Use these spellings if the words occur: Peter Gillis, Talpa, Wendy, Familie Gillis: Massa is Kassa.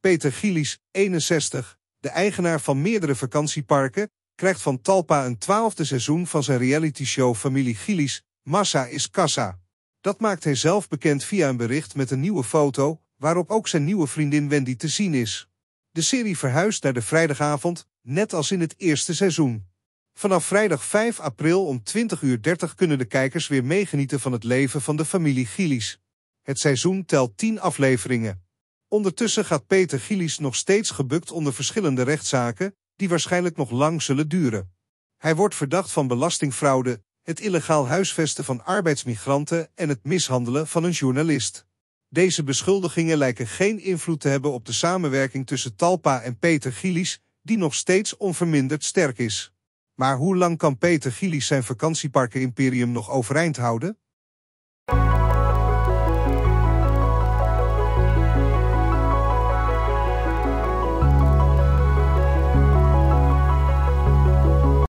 Peter Gillis, 61, de eigenaar van meerdere vakantieparken, krijgt van Talpa een 12e seizoen van zijn realityshow Familie Gillis: Massa is Kassa. Dat maakt hij zelf bekend via een bericht met een nieuwe foto, waarop ook zijn nieuwe vriendin Wendy te zien is. De serie verhuist naar de vrijdagavond, net als in het eerste seizoen. Vanaf vrijdag 5 april om 20:30 kunnen de kijkers weer meegenieten van het leven van de familie Gillis. Het seizoen telt 10 afleveringen. Ondertussen gaat Peter Gillis nog steeds gebukt onder verschillende rechtszaken, die waarschijnlijk nog lang zullen duren. Hij wordt verdacht van belastingfraude, het illegaal huisvesten van arbeidsmigranten en het mishandelen van een journalist. Deze beschuldigingen lijken geen invloed te hebben op de samenwerking tussen Talpa en Peter Gillis, die nog steeds onverminderd sterk is. Maar hoe lang kan Peter Gillis zijn vakantieparken-imperium nog overeind houden?